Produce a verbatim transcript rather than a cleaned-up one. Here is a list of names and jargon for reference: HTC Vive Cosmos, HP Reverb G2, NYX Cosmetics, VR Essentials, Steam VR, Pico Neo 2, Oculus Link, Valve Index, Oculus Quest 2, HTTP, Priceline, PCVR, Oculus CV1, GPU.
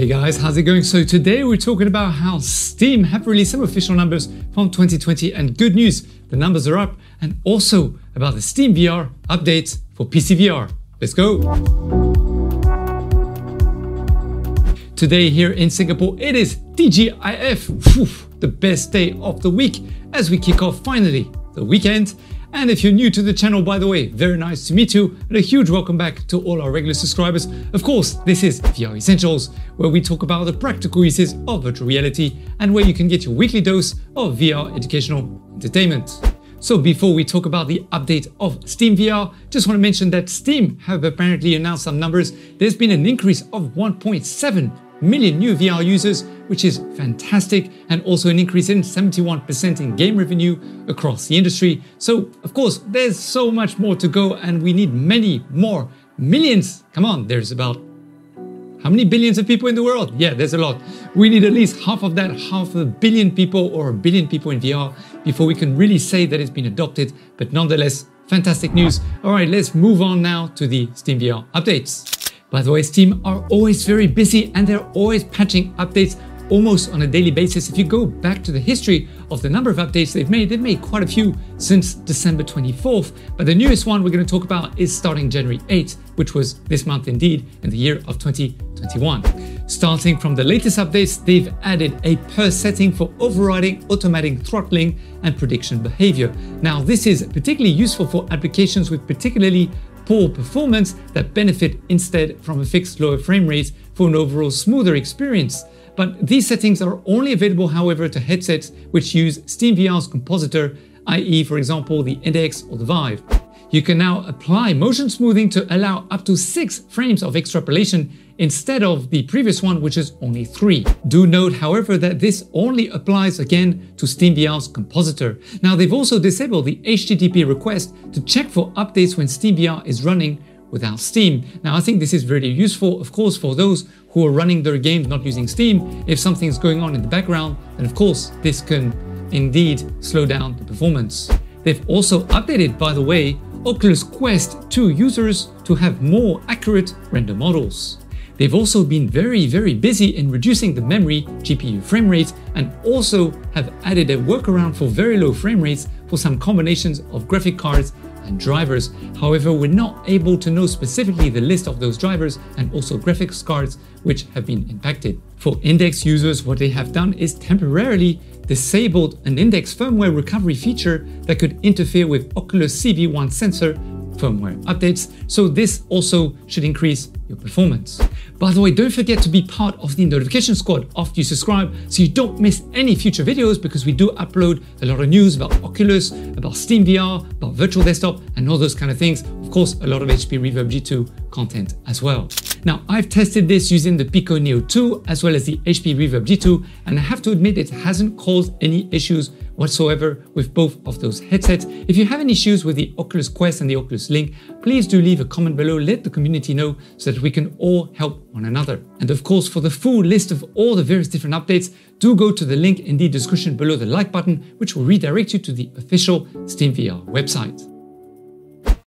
Hey guys, how's it going? So today we're talking about how Steam have released some official numbers from twenty twenty, and good news, the numbers are up, and also about the Steam V R updates for P C V R. Let's go! Today here in Singapore, it is T G I F, Oof, the best day of the week as we kick off finally the weekend. And if you're new to the channel, by the way, very nice to meet you, and a huge welcome back to all our regular subscribers. Of course, this is V R Essentials, where we talk about the practical uses of virtual reality and where you can get your weekly dose of V R educational entertainment. So before we talk about the update of Steam V R, just want to mention that Steam have apparently announced some numbers. There's been an increase of one point seven million new V R users, which is fantastic, and also an increase in seventy-one percent in game revenue across the industry. So of course, there's so much more to go, and we need many more millions. Come on, there's about how many billions of people in the world? Yeah, there's a lot. We need at least half of that, half a billion people or a billion people in V R before we can really say that it's been adopted, but nonetheless, fantastic news. All right, let's move on now to the Steam V R updates. By the way, Steam are always very busy, and they're always patching updates almost on a daily basis. If you go back to the history of the number of updates they've made, they've made quite a few since December twenty-fourth. But the newest one we're going to talk about is starting January eighth, which was this month indeed, in the year of twenty twenty-one. Starting from the latest updates, they've added a per setting for overriding, automatic throttling, and prediction behavior. Now, this is particularly useful for applications with particularly poor performance that benefit instead from a fixed lower frame rate for an overall smoother experience. But these settings are only available, however, to headsets which use Steam V R's compositor, that is, for example, the Index or the Vive. You can now apply motion smoothing to allow up to six frames of extrapolation instead of the previous one, which is only three. Do note, however, that this only applies again to Steam V R's compositor. Now, they've also disabled the H T T P request to check for updates when Steam V R is running without Steam. Now, I think this is very useful, of course, for those who are running their games not using Steam. If something's going on in the background, then of course, this can indeed slow down the performance. They've also updated, by the way, Oculus Quest two users to have more accurate render models. They've also been very, very busy in reducing the memory G P U frame rate, and also have added a workaround for very low frame rates for some combinations of graphic cards and drivers. However, we're not able to know specifically the list of those drivers and also graphics cards which have been impacted. For Index users, what they have done is temporarily disabled an Index firmware recovery feature that could interfere with Oculus C V one sensor firmware updates, so this also should increase your performance. By the way, don't forget to be part of the notification squad after you subscribe, so you don't miss any future videos, because we do upload a lot of news about Oculus, about Steam V R, about virtual desktop, and all those kind of things. Of course, a lot of H P Reverb G two content as well. Now, I've tested this using the Pico Neo two as well as the H P Reverb G two, and I have to admit it hasn't caused any issues whatsoever with both of those headsets. If you have any issues with the Oculus Quest and the Oculus Link, please do leave a comment below, let the community know so that we can all help one another. And of course, for the full list of all the various different updates, do go to the link in the description below the like button, which will redirect you to the official Steam V R website.